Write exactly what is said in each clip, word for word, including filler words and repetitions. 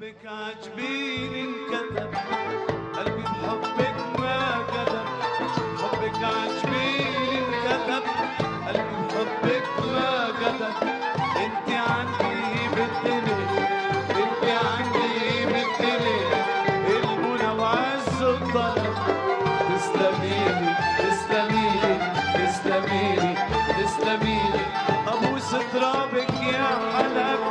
بحبك عجبيني انكتب قلبي بحبك ما كذب حبك عجبيني انكتب قلبي بحبك ما كذب انت عندي بالدنيا انت عندي بالدنيا المنى وعز الطلب تسلميلي تسلميلي تسلميلي تسلميلي ابوس ترابك يا حلب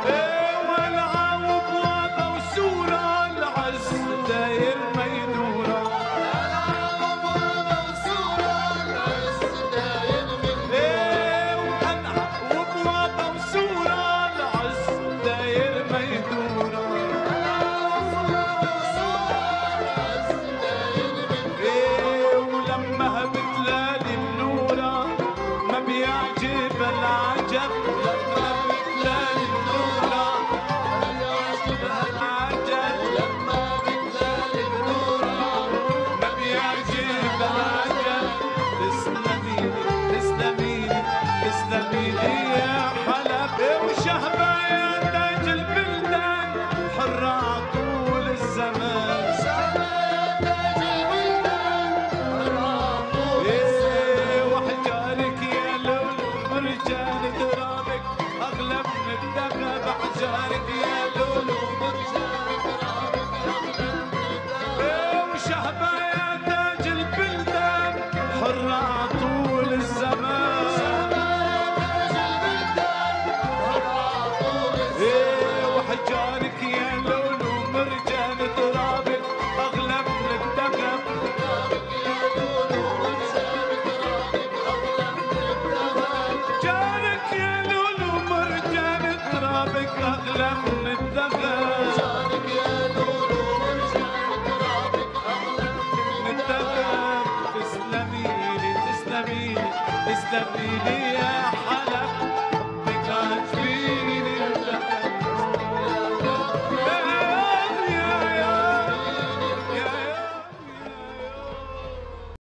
Let me